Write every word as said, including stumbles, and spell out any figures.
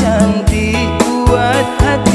cantik buat hati.